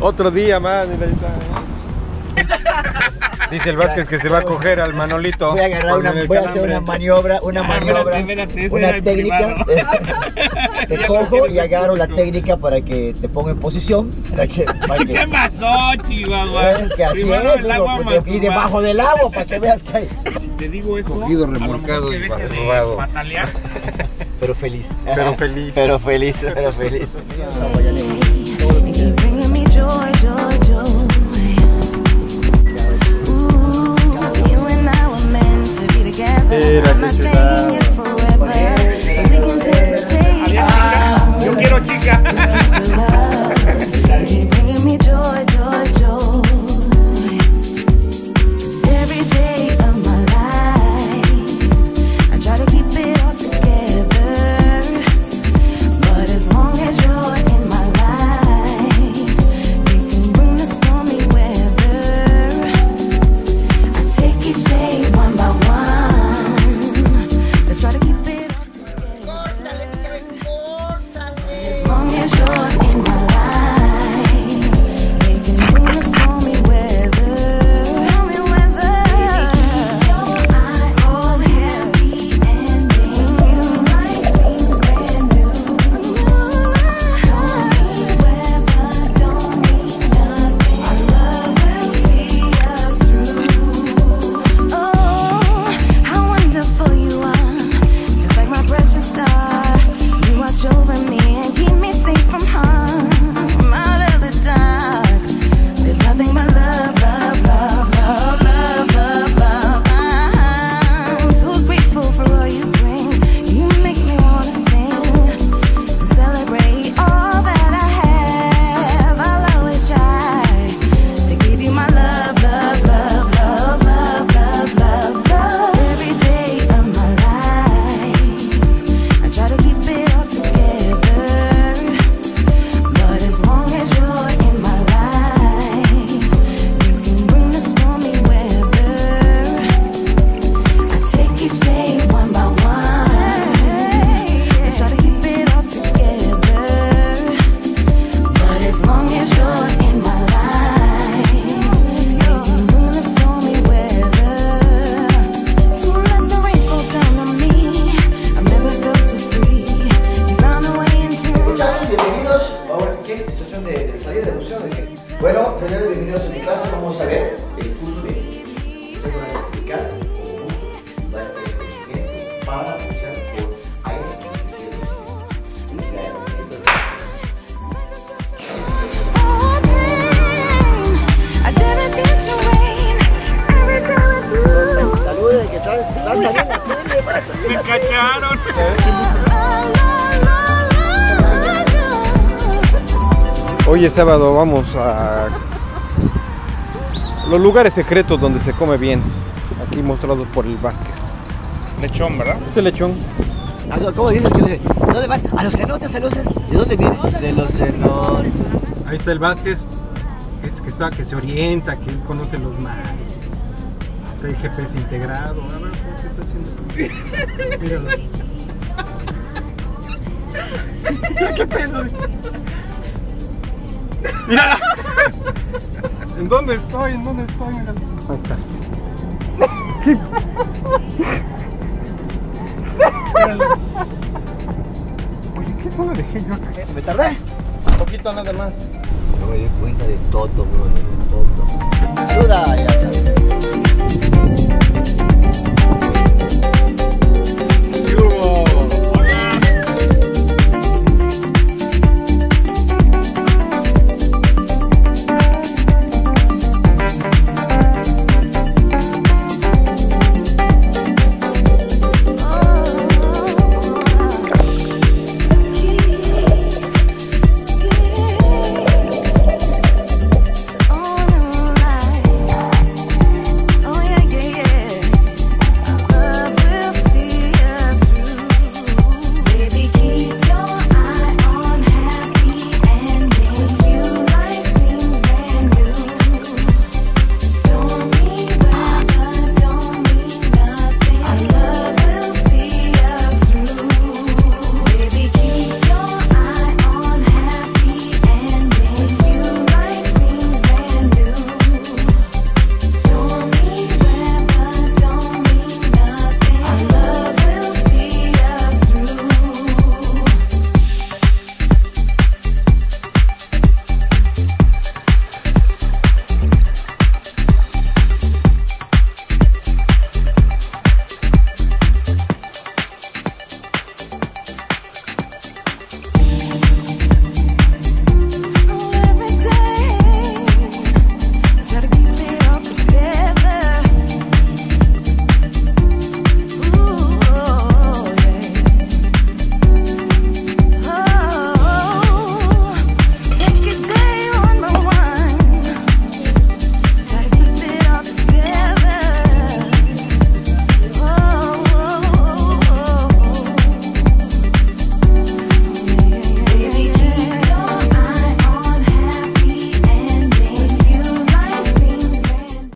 Otro día más, mira, ahí está, ¿eh? Dice el Vázquez que se va a coger al Manolito. Voy a agarrar una, voy a hacer una maniobra, espérate, una técnica. Te cojo y agarro la técnica para que te ponga en posición. Para que... ¿Qué pasó, Chihuahua? Es que así es, digo, y debajo del agua para que veas que hay. Si te digo eso, cogido, remolcado y robado. Pero feliz. Pero feliz. Pero feliz. Pero feliz. Yo quiero chica. Bueno, señores, bienvenidos a mi clase. Vamos a ver el curso de ustedes van a explicar o uso para usar por aire. Saludos, ¿qué tal? Me cacharon. Hoy es sábado, vamos a los lugares secretos donde se come bien, aquí mostrados por el Vázquez. Lechón, ¿verdad? Este lechón. ¿Cómo dices? ¿Dónde vas? A los cenotes, cenotes. ¿De dónde viene? De los cenotes. Ahí está el Vázquez, que se orienta, que él conoce los mares. Está el GPS integrado. A ver, ¿qué está haciendo? Míralo. ¿Qué pedo? Mira, ¿en dónde estoy? ¿En dónde estoy? Mira. Ahí está. ¿Qué? Oye, ¿qué solo dejé yo acá? ¿Me tardé? Un poquito nada más. No me di cuenta de todo, bro, de todo. Ayuda, ya sabes.